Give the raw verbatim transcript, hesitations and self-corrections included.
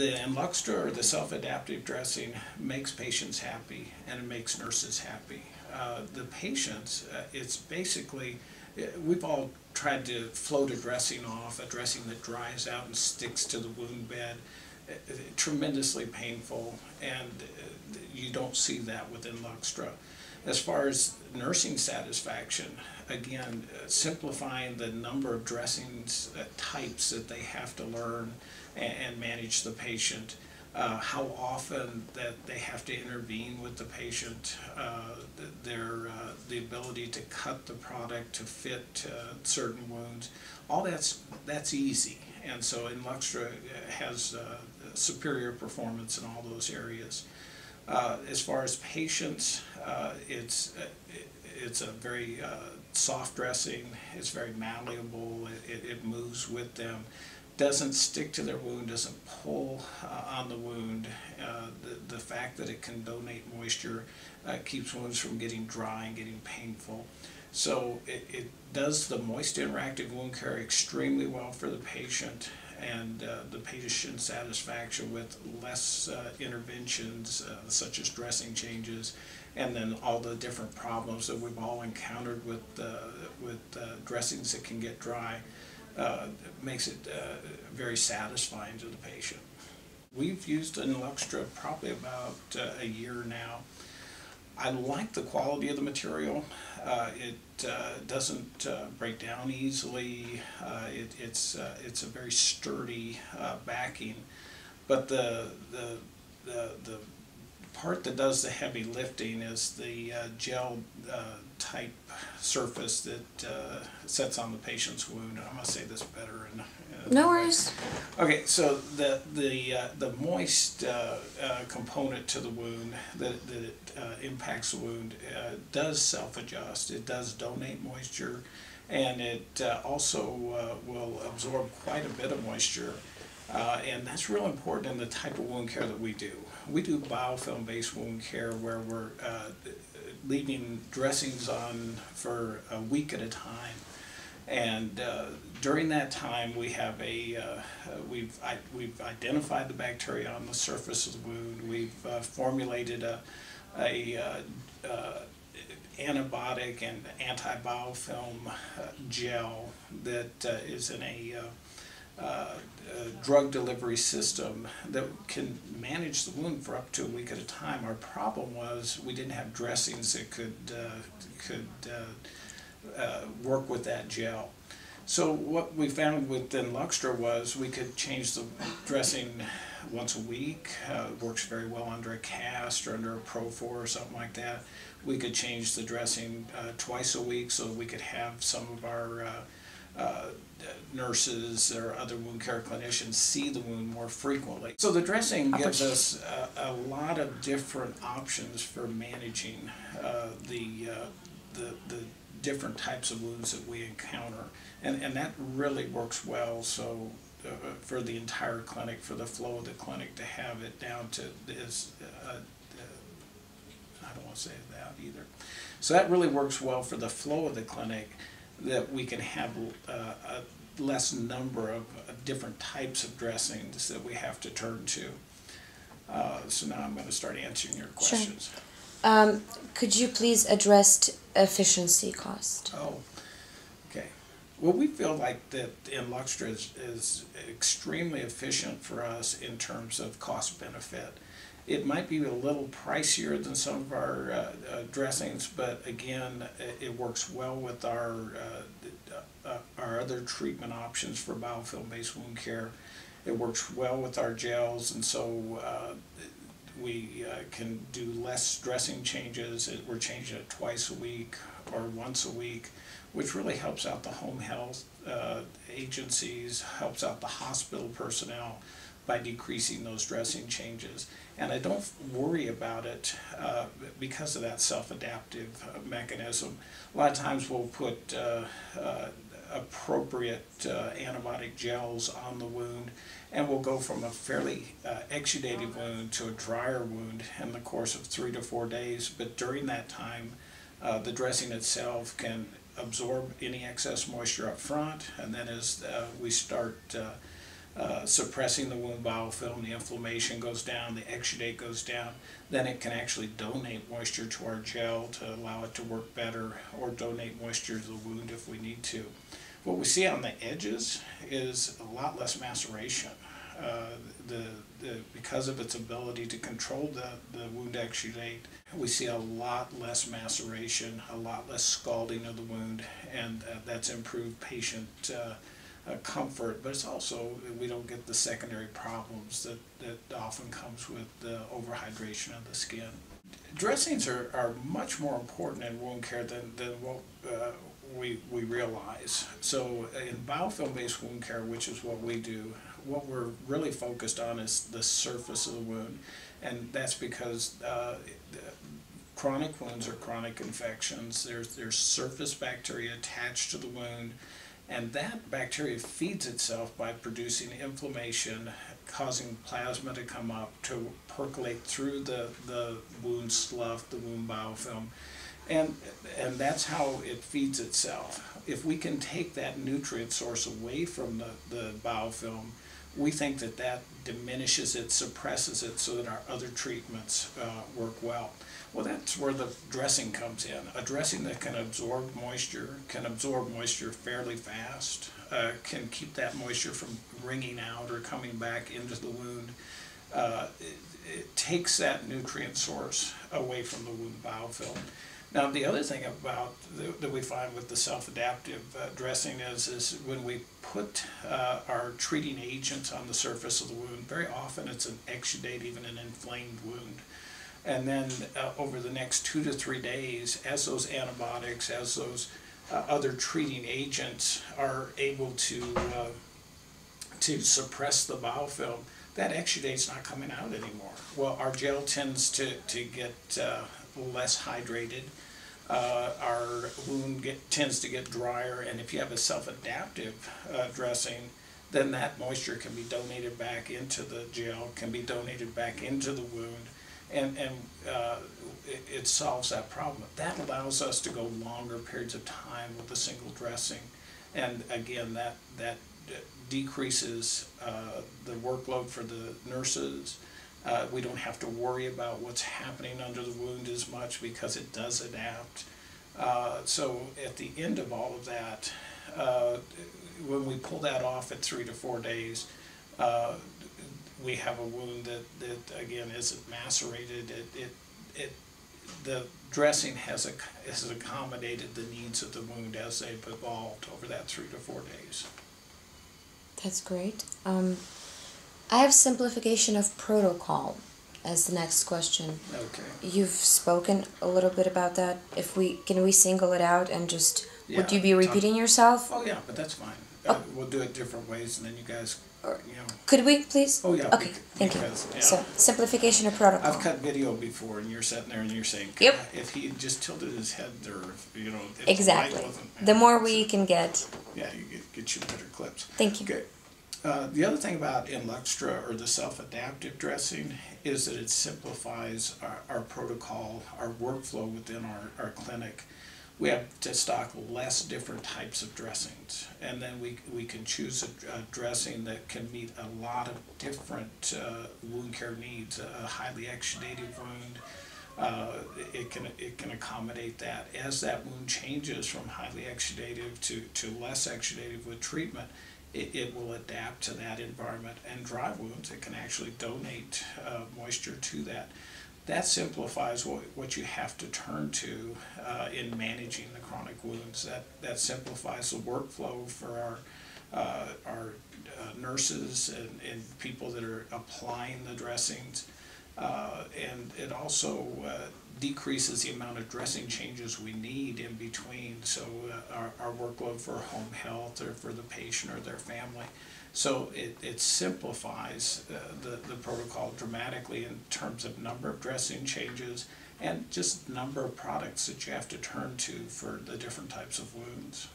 the Enluxtra or the self-adaptive dressing makes patients happy, and it makes nurses happy. Uh, the patients, uh, it's basically, we've all tried to float a dressing off, a dressing that dries out and sticks to the wound bed. It's tremendously painful, and you don't see that with Enluxtra. As far as nursing satisfaction, again, uh, simplifying the number of dressings uh, types that they have to learn and, and manage the patient, uh, how often that they have to intervene with the patient, uh, their uh, the ability to cut the product to fit uh, certain wounds, all that's that's easy, and so Enluxtra has uh, superior performance in all those areas. Uh, as far as patients, uh, it's it's a very uh, soft dressing. It's very malleable. It, it moves with them. Doesn't stick to their wound. Doesn't pull uh, on the wound. Uh, the, the fact that it can donate moisture uh, keeps wounds from getting dry and getting painful. So it, it does the moist interactive wound care extremely well for the patient, and uh, the patient satisfaction with less uh, interventions uh, such as dressing changes, and then all the different problems that we've all encountered with, uh, with uh, dressings that can get dry uh, makes it uh, very satisfying to the patient. We've used Enluxtra probably about uh, a year now. I like the quality of the material. Uh, it uh, doesn't uh, break down easily. Uh, it, it's uh, it's a very sturdy uh, backing, but the the the the part that does the heavy lifting is the uh, gel uh, type surface that uh, sets on the patient's wound. I'm gonna say this better. And, uh, no worries. Okay, so the the uh, the moist uh, uh, component to the wound that that uh, impacts the wound uh, does self-adjust. It does donate moisture, and it uh, also uh, will absorb quite a bit of moisture. Uh, and that's real important in the type of wound care that we do. We do biofilm-based wound care where we're uh, leaving dressings on for a week at a time, and uh, during that time we have a uh, we've I, we've identified the bacteria on the surface of the wound. We've uh, formulated a a uh, uh, antibiotic and anti-biofilm uh, gel that uh, is in a uh, Uh, a drug delivery system that can manage the wound for up to a week at a time. Our problem was we didn't have dressings that could uh, could uh, uh, work with that gel. So what we found with Enluxtra was we could change the dressing once a week. Uh, it works very well under a cast or under a Pro four or something like that. We could change the dressing uh, twice a week so we could have some of our uh, Uh, nurses or other wound care clinicians see the wound more frequently. So the dressing gives us a, a lot of different options for managing uh, the, uh, the the different types of wounds that we encounter, and and that really works well. So uh, for the entire clinic, for the flow of the clinic, to have it down to this. Uh, uh, I don't want to say that either. So that really works well for the flow of the clinic, that we can have uh, a less number of uh, different types of dressings that we have to turn to. Uh, so now I'm going to start answering your questions. Sure. Um, could you please address efficiency cost? Oh, okay. Well, we feel like that Enluxtra is, is extremely efficient for us in terms of cost benefit. It might be a little pricier than some of our uh, uh, dressings, but again, it, it works well with our uh, uh, our other treatment options for biofilm-based wound care. It works well with our gels, and so uh, we uh, can do less dressing changes. It, we're changing it twice a week or once a week, which really helps out the home health uh, agencies, helps out the hospital personnel, by decreasing those dressing changes. And I don't worry about it uh, because of that self-adaptive uh, mechanism. A lot of times we'll put uh, uh, appropriate uh, antibiotic gels on the wound, and we'll go from a fairly uh, exudative wound to a drier wound in the course of three to four days. But during that time, uh, the dressing itself can absorb any excess moisture up front, and then as uh, we start uh, uh, suppressing the wound bowel film, the inflammation goes down, the exudate goes down, then it can actually donate moisture to our gel to allow it to work better, or donate moisture to the wound if we need to. What we see on the edges is a lot less maceration. Uh, the, the, because of its ability to control the, the wound exudate, we see a lot less maceration, a lot less scalding of the wound, and uh, that's improved patient uh, uh, comfort. But it's also, we don't get the secondary problems that, that often comes with the overhydration of the skin. Dressings are, are much more important in wound care than, than what uh, we, we realize. So in biofilm-based wound care, which is what we do, what we're really focused on is the surface of the wound, and that's because uh, chronic wounds are chronic infections. There's, there's surface bacteria attached to the wound, and that bacteria feeds itself by producing inflammation, causing plasma to come up, to percolate through the, the wound slough, the wound biofilm, and, and that's how it feeds itself. If we can take that nutrient source away from the, the biofilm, we think that that diminishes it, suppresses it, so that our other treatments uh, work well. Well, that's where the dressing comes in. A dressing that can absorb moisture, can absorb moisture fairly fast, uh, can keep that moisture from wringing out or coming back into the wound. Uh, it, it takes that nutrient source away from the wound biofilm. Now, the other thing about that we find with the self-adaptive uh, dressing is, is when we put uh, our treating agents on the surface of the wound, very often it's an exudate, even an inflamed wound. And then uh, over the next two to three days, as those antibiotics, as those uh, other treating agents are able to, uh, to suppress the biofilm, that exudate's not coming out anymore. Well, our gel tends to, to get uh, less hydrated, uh, our wound get, tends to get drier, and if you have a self-adaptive uh, dressing, then that moisture can be donated back into the gel, can be donated back into the wound, and, and uh, it, it solves that problem. That allows us to go longer periods of time with a single dressing, and again, that, that decreases uh, the workload for the nurses. Uh, we don't have to worry about what's happening under the wound as much because it does adapt. Uh, so at the end of all of that, uh, when we pull that off at three to four days, uh, we have a wound that, that again, isn't macerated. It, it, it, the dressing has, has accommodated the needs of the wound as they've evolved over that three to four days. That's great. Um... I have simplification of protocol as the next question. Okay. You've spoken a little bit about that. If we can we single it out and just, yeah, would you be repeating talk. yourself? Oh yeah, but that's fine. Oh. Uh, we'll do it different ways, and then you guys, you know. Could we please? Oh yeah. Okay. Because, Thank because, you. Yeah. So simplification of protocol. I've cut video before, and you're sitting there and you're saying, "Yep." If he just tilted his head, or if, you know, if exactly. The, light wasn't the more we can get. Yeah, you get get you better clips. Thank you. Okay. Uh, the other thing about Enluxtra, or the self-adaptive dressing, is that it simplifies our, our protocol, our workflow within our, our clinic. We have to stock less different types of dressings, and then we, we can choose a, a dressing that can meet a lot of different uh, wound care needs. A highly exudative wound, uh, it can, it can accommodate that. As that wound changes from highly exudative to, to less exudative with treatment, It, it will adapt to that environment, and dry wounds, it can actually donate uh, moisture to that. That simplifies what, what you have to turn to uh, in managing the chronic wounds. That, that simplifies the workflow for our, uh, our uh, nurses and, and people that are applying the dressings. Uh, and it also uh, decreases the amount of dressing changes we need in between, so uh, our, our workload for home health or for the patient or their family. So it, it simplifies uh, the, the protocol dramatically in terms of number of dressing changes and just number of products that you have to turn to for the different types of wounds.